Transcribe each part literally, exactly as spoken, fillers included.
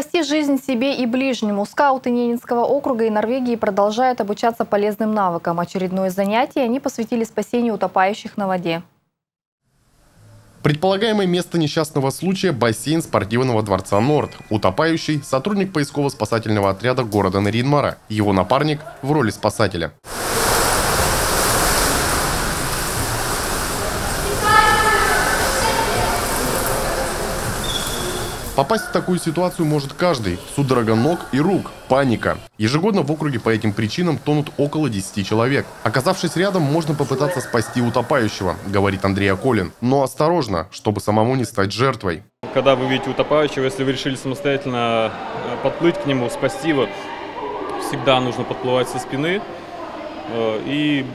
спасти жизнь себе и ближнему. Скауты Ненецкого округа и Норвегии продолжают обучаться полезным навыкам. Очередное занятие они посвятили спасению утопающих на воде. Предполагаемое место несчастного случая – бассейн спортивного дворца «Норд». Утопающий – сотрудник поисково-спасательного отряда города Нарьян-Мара. Его напарник – в роли спасателя. Попасть в такую ситуацию может каждый. Судорога ног и рук, паника. Ежегодно в округе по этим причинам тонут около десяти человек. Оказавшись рядом, можно попытаться спасти утопающего, говорит Андрей Аколин. Но осторожно, чтобы самому не стать жертвой. Когда вы видите утопающего, если вы решили самостоятельно подплыть к нему, спасти его, всегда нужно подплывать со спины. И...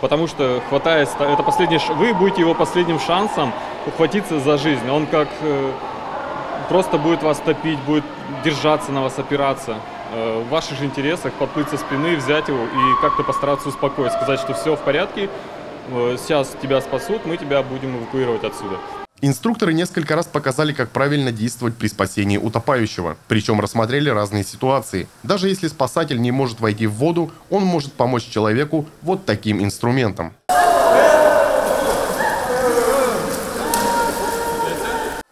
Потому что хватает, это последний, вы будете его последним шансом ухватиться за жизнь. Он как э, просто будет вас топить, будет держаться на вас, опираться. Э, в ваших же интересах подплыть со спины, взять его и как-то постараться успокоить, сказать, что все в порядке, э, сейчас тебя спасут, мы тебя будем эвакуировать отсюда. Инструкторы несколько раз показали, как правильно действовать при спасении утопающего. Причем рассмотрели разные ситуации. Даже если спасатель не может войти в воду, он может помочь человеку вот таким инструментом.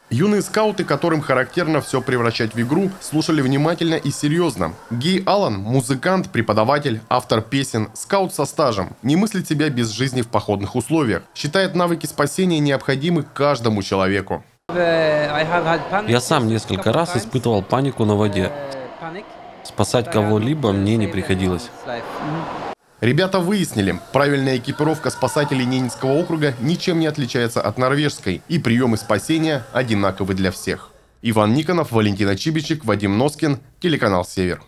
Юные скауты, которым характерно все превращать в игру, слушали внимательно и серьезно. Гей Аллан – музыкант, преподаватель, автор песен, скаут со стажем. Не мыслит себя без жизни в походных условиях. Считает навыки спасения необходимы каждому человеку. Я сам несколько раз испытывал панику на воде. Спасать кого-либо мне не приходилось. Ребята выяснили, правильная экипировка спасателей Ненецкого округа ничем не отличается от норвежской, и приемы спасения одинаковы для всех. Иван Никонов, Валентина Чибичек, Вадим Носкин, телеканал «Север».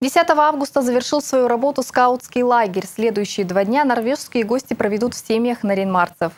десятого августа завершил свою работу скаутский лагерь. Следующие два дня норвежские гости проведут в семьях нарьянмарцев.